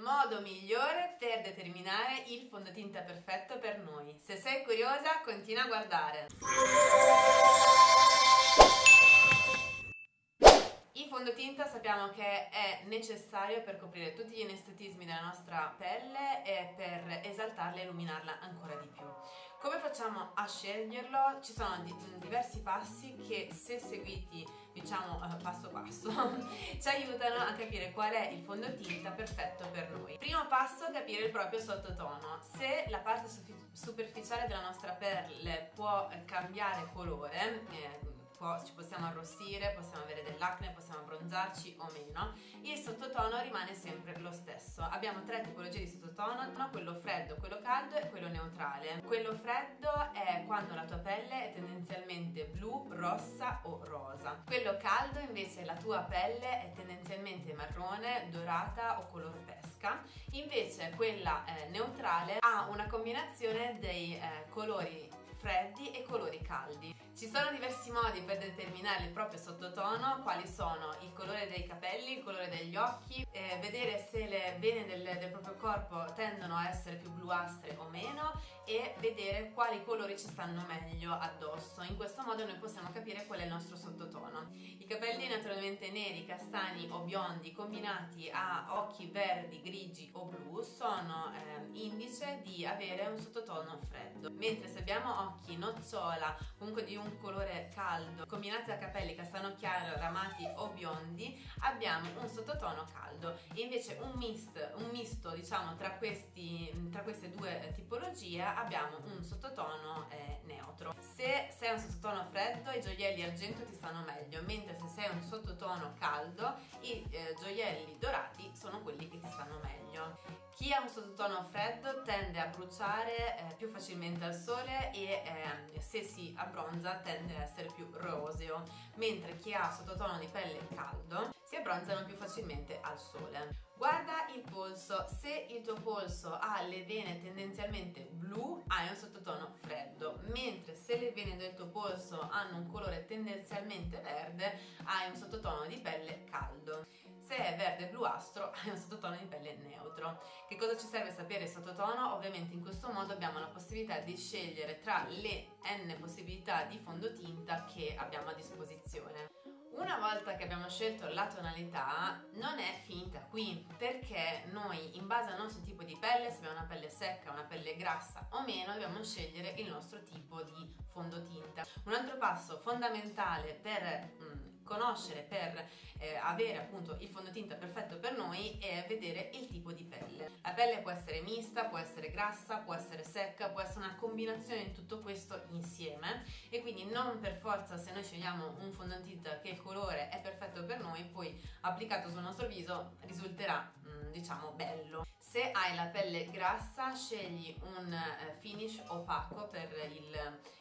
modo migliore per determinare il fondotinta perfetto per noi. Se sei curiosa, continua a guardare. Il fondotinta sappiamo che è necessario per coprire tutti gli inestetismi della nostra pelle e per esaltarla e illuminarla ancora di più. Come facciamo a sceglierlo? Ci sono diversi passi che, se seguiti diciamo passo passo, ci aiutano a capire qual è il fondotinta perfetto per noi. Primo passo: capire il proprio sottotono. Se la parte superficiale della nostra pelle può cambiare colore, ci possiamo arrossire, possiamo avere dell'acne, possiamo abbronzarci o meno, il sottotono rimane sempre lo stesso. Abbiamo tre tipologie di sottotono: quello freddo, quello caldo e quello neutrale. Quello freddo è quando la tua pelle è tendenzialmente blu, rossa o rosa. Quello caldo invece è la tua pelle è tendenzialmente marrone, dorata o color pesca. Invece quella neutrale ha una combinazione dei colori freddi e colori caldi. Ci sono diversi modi per determinare il proprio sottotono, quali sono il colore dei capelli, il colore degli occhi, vedere se le vene del proprio corpo tendono a essere più bluastre o meno e vedere quali colori ci stanno meglio addosso. In questo modo noi possiamo capire qual è il nostro sottotono. I capelli naturalmente neri, castani o biondi combinati a occhi verdi, grigi o blu sono indice di avere un sottotono freddo, mentre se abbiamo occhi nocciola, comunque di un colore caldo, combinati a capelli castano chiaro, ramati o biondi, abbiamo un sottotono caldo. E invece un misto diciamo tra queste due tipologie abbiamo un sottotono neutro. Se sei un sottotono freddo, i gioielli argento ti stanno meglio, mentre se sei un sottotono caldo, i gioielli dorati sono quelli che ti stanno meglio. Chi ha un sottotono freddo tende a bruciare più facilmente al sole e se si abbronza tende ad essere più roseo, mentre chi ha sottotono di pelle caldo si abbronzano più facilmente al sole. Guarda il polso: se il tuo polso ha le vene tendenzialmente blu, hai un sottotono freddo, mentre se le vene del tuo polso hanno un colore tendenzialmente verde, hai un sottotono di pelle caldo. Se è verde bluastro, hai un sottotono di pelle neutro. Che cosa ci serve sapere il sottotono? Ovviamente in questo modo abbiamo la possibilità di scegliere tra le n possibilità di fondotinta che abbiamo a disposizione. Una volta che abbiamo scelto la tonalità, non è finita qui, perché noi, in base al nostro tipo di pelle, se abbiamo una pelle secca, una pelle grassa o meno, dobbiamo scegliere il nostro tipo di fondotinta. Un altro passo fondamentale per conoscere, per avere appunto il fondotinta perfetto per noi, è vedere il tipo di pelle. La pelle può essere mista, può essere grassa, può essere secca, può essere una combinazione di tutto questo insieme, e quindi non per forza, se noi scegliamo un fondotinta che il colore è perfetto per noi, poi applicato sul nostro viso risulterà diciamo bello. Se hai la pelle grassa, scegli un finish opaco per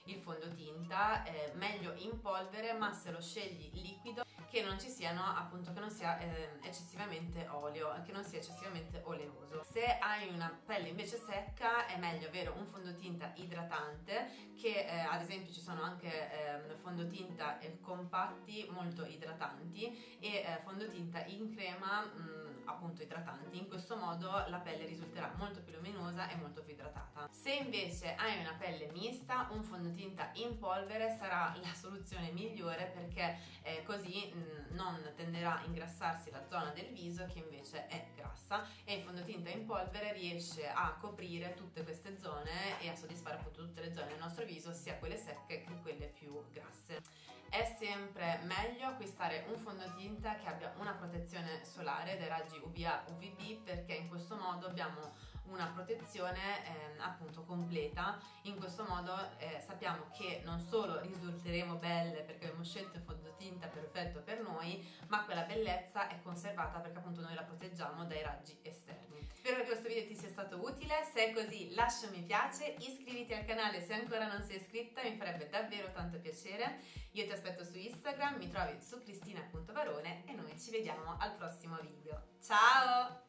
il fondotinta, meglio in polvere, ma se lo scegli liquido, che non ci siano appunto, che non sia eccessivamente oleo, che non sia eccessivamente oleoso. Se hai una pelle invece secca, è meglio avere un fondotinta idratante, che ad esempio ci sono anche fondotinta compatti molto idratanti e fondotinta in crema appunto idratanti. In questo modo la pelle risulterà molto più luminosa e molto più idratata. Se invece hai una pelle mista, un fondotinta in polvere sarà la soluzione migliore, perché così non tenderà a ingrassarsi la zona del viso che invece è grassa, e il fondotinta in polvere riesce a coprire tutte queste zone e a soddisfare appunto tutte le zone del nostro viso, sia quelle secche che quelle più grasse. È sempre meglio acquistare un fondotinta che abbia una protezione solare dai raggi UVA e UVB, perché in questo modo abbiamo una protezione appunto completa. In questo modo sappiamo che non solo risulteremo belle perché abbiamo scelto il fondotinta perfetto per noi, ma quella bellezza è conservata perché appunto noi la proteggiamo dai raggi esterni. Spero che questo video ti sia stato utile. Se è così, lascia un mi piace, iscriviti al canale se ancora non sei iscritta, mi farebbe davvero tanto piacere. Io ti aspetto su Instagram, mi trovi su Cristina.Varone e noi ci vediamo al prossimo video. Ciao!